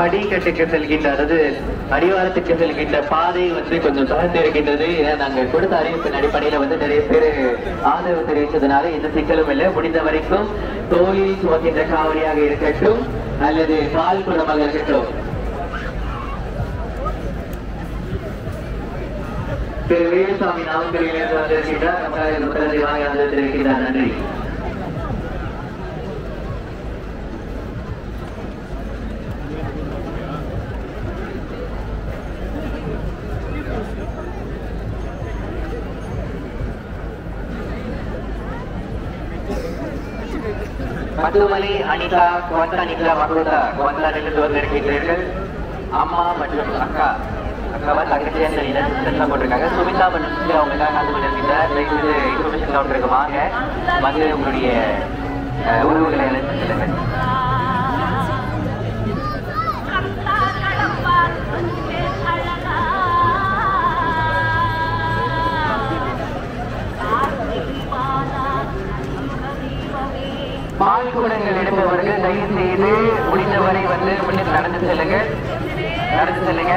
படிக்கட்டுக்கு செல்கின்ற அல்லது அடிவாரத்துக்கு செல்கின்ற பாதை வந்து கொஞ்சம் தகர்ந்து இருக்கின்றது. ஏன்னா நாங்கள் கொடுத்த அறிவிப்பின் அடிப்படையில் வந்து நிறைய பேர் ஆதரவு தெரிவித்ததுனால எந்த சிக்கலும் இல்லை. முடிந்த வரைக்கும் தோளில் சுமக்கின்ற காவடியாக இருக்கட்டும் அல்லது பால் குடமாக இருக்கட்டும். திரு வேலுசாமி நாமக்கலிலிருந்து வந்திருக்கின்றார். நமக்காக முக்கிய வாங்கி வந்திருக்கின்றார். நன்றி. மதுமலை அனிதா குவந்தானிகா மகோதா குவந்தானிலிருந்து வந்திருக்கின்றீர்கள். அம்மா மற்றும் அக்கா அக்காவால் அக்கறையாக சென்லாம் போட்டிருக்காங்க. சுமிதா பண்ணி அவங்க எல்லாம் காசு பண்ணியிருக்கின்றார். இது இன்ஃபர்மேஷன் கவுண்டருக்கு வாங்க வந்து உங்களுடைய உறவுகளை அழைத்து செல்லுங்கள். பால்குடங்கள் எடுப்பவர்கள் தயவு செய்து முடிந்தவரை வந்து முன்னிட்டு நடந்து செல்லுங்கள். நடந்து செல்லுங்க.